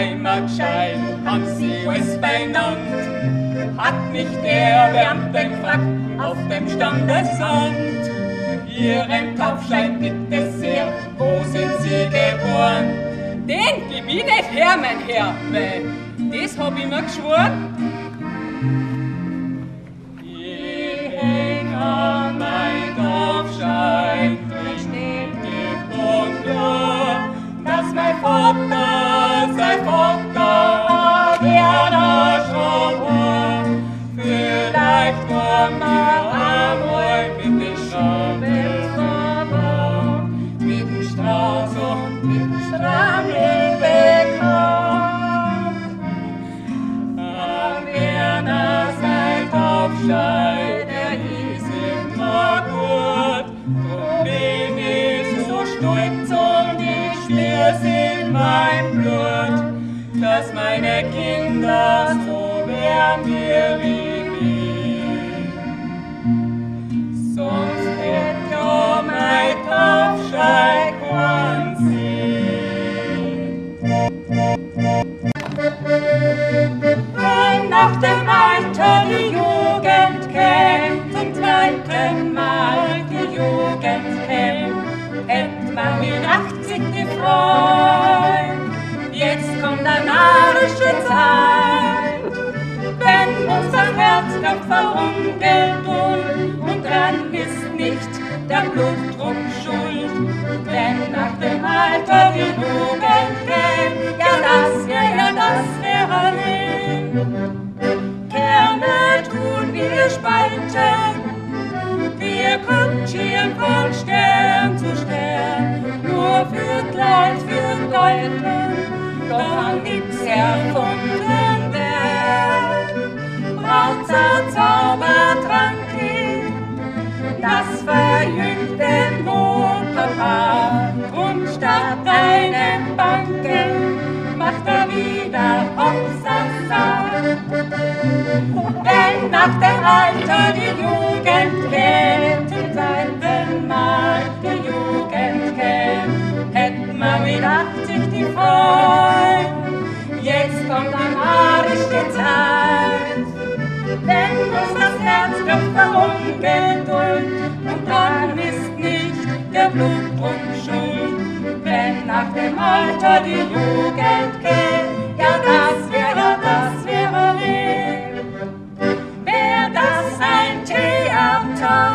Heimatschein am Seewestbein hat mich der wärmt den Frack auf dem Standesamt. Ihren Taufschein gibt es her, wo sind Sie geboren? Den gib ich nicht her, mein Herr, weil das hab ich mir geschworen. Ich häng an mein Taufschein, drin steht gebunden, dass mein Vater sein Vater Werner schon war. Vielleicht war man einmal mit den Schabels verwandt, mit dem Strauß und mit dem Strammel bekannt. An Werner sein Taufschein, der hieß immer gut, drum bin ich so stolz und ich schwör's in mein Blut, dass meine Kinder so werden wir wie. Nach dem Alter die Jugend kennt, zum zweiten Mal die Jugend kennt, hätt man in 80 gefreut. Jetzt kommt eine narische Zeit, wenn unser Herz dann verungeln tun und dran ist nicht der Blutdruck schuld. Denn nach dem Alter die Jugend kennt, ja das wäre nicht. Kerne tun wir spalten, wir kutschieren von Stern zu Stern, nur für Kleid, für Gold, doch an nichts erfunden werden. Braucht's ein Zaubertrank, das verjüngt den Motorrad, und statt einem Banken macht wieder Hochsassan. Denn nach dem Alter die Jugend kennt, zum zweiten Mal die Jugend kennt, hätt man mit 80 die Freude. Jetzt kommt am Arisch die Zeit, wenn uns das Herz doch verungeduld, und dann ist nicht der Blutdruck schuld. Wenn nach dem Alter die Jugend kennt, ja das wäre weh. Wär das ein Theater,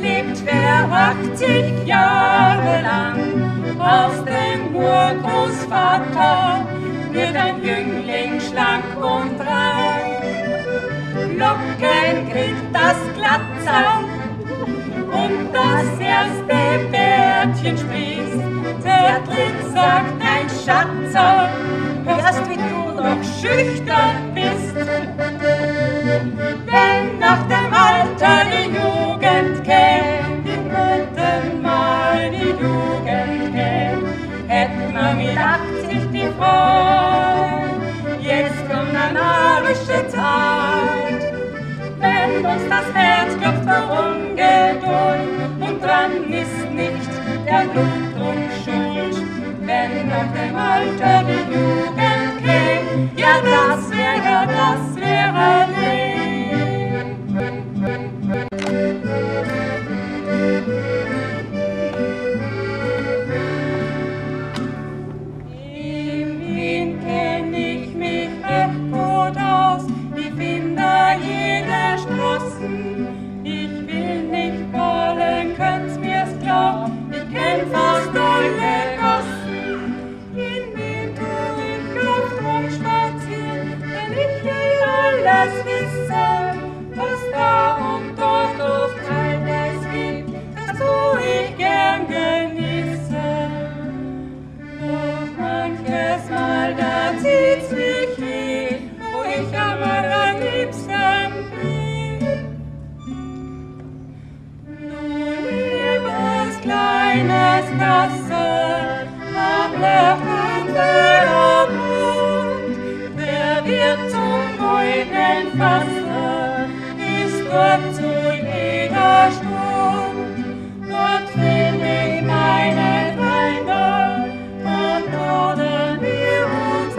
lebt wer 80 Jahre lang aus dem Urgroßvater, wird ein Jüngling schlank und rein. Locken kriegt das Glatzau und das erste Bärtchen sprießt, zärtlich sagt ein Schatzau, hörst wie du noch schüchtern bist. Wenn nach dem Alter die Jugend kennt, im guten Mal die Jugend kennt, hätt man mit 80 die Freude. Jetzt kommt eine narische Zeit, wenn uns das Herz klopft vor Ungeduld, und dran ist nicht der Blutdruck schuld. Wenn nach dem Alter die Jugend käme, ja das wäre Leben. Im Wind kenn ich mich recht gut aus, ich bin da jeder Sprossen. Ich will nicht wollen, könnt's mir's glaub, ich kenn fast alle Gossen. Das Wissen, was da und dort oft alles gibt, das tu ich gern genießen. Doch manches Mal, da zieht's mich hin, wo ich am liebsten bin. Nur liebes kleines Wasser, am lachenden Mund, der wird zum Goldenen Wasser, ist dort zu jeder Stund. Dort finde ich meine Freunde und oder mir und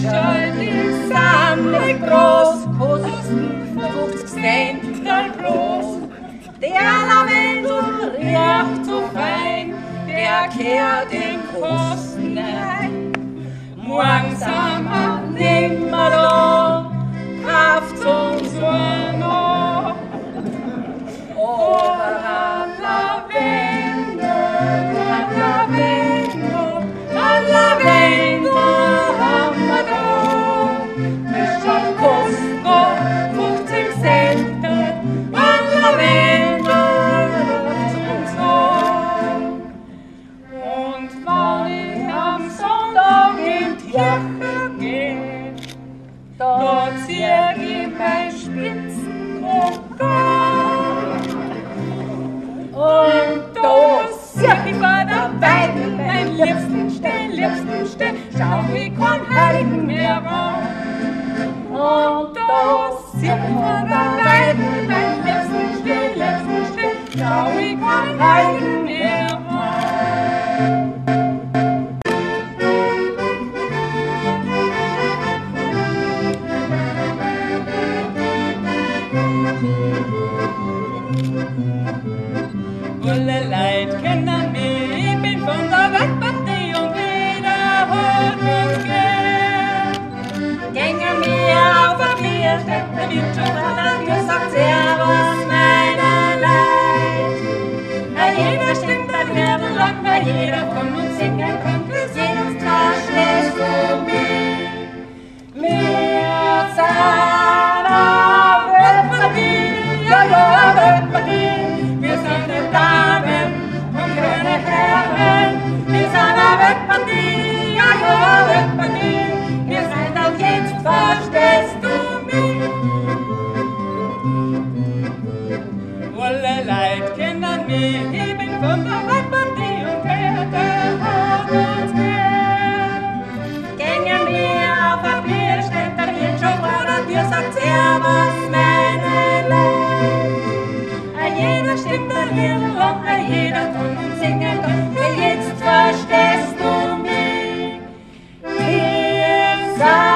Schuld ist sammle groß, Kosten 50 Cent ein bloß. Der Lavendel riecht so fein, der kehrt den Kosten ein. Morgens am Abend nimmer da, kauft uns nur noch. Oberhand Lavendel, an Lavendel, an Lavendel haben wir da. Ist schon kostbar, 50 Cent, an Lavendel kauft uns noch. Und wenn ich am Sonntag in die Kirche gehe, da zieh ich mein Spitzenrock und da sieh ich bei der Weiden mein liebsten Stell, schau wie kein Heiden mehr war. Und da sieh ich bei der Weiden mein liebsten Stell, schau wie kein Heiden mehr war. Alle Leute kennen mich, ich bin von der Waldpartie und wieder hat es gehen. Gänge mir auf der Bierstadt, der wird schon verlangt, ihr sagt Servus, meine Leute. Na jeder stimmt ein Lärm lang, weil jeder von uns singen kommt, wir sehen uns klar, schlecht um mich. Wir sind auf Waldpartie, ja, Waldpartie. Verstehst du mich? Alle Leute kennen mich, ich bin von der Waldpartie und der hat uns gern. Gängen wir auf ein Bier, steht der Wirt schon vor der Tür, sagt Servus, meine Leute. Jeder stimmt der Wirt lang, jeder kann und singen kann, jetzt verstehst du mich. Wir sagen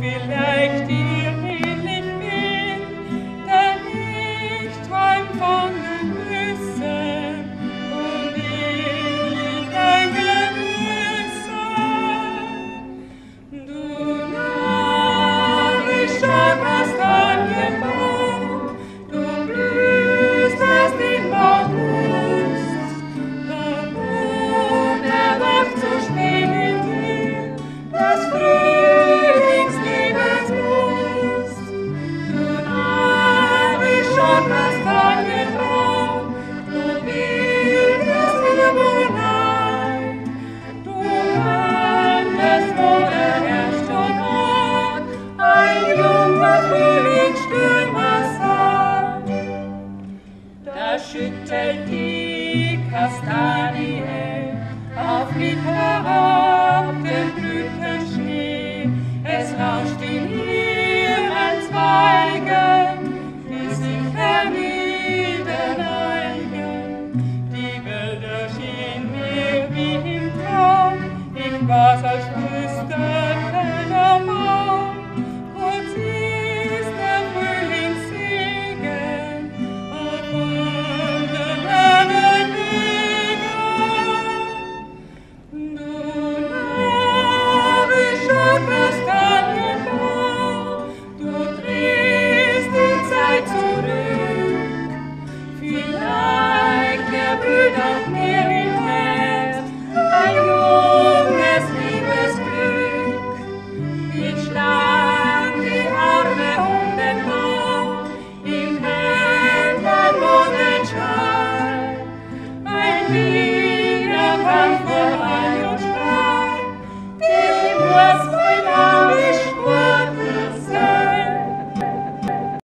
vielleicht dir ähnlich bin, denn ich träum Schüttelt die Kastanie auf die Kara.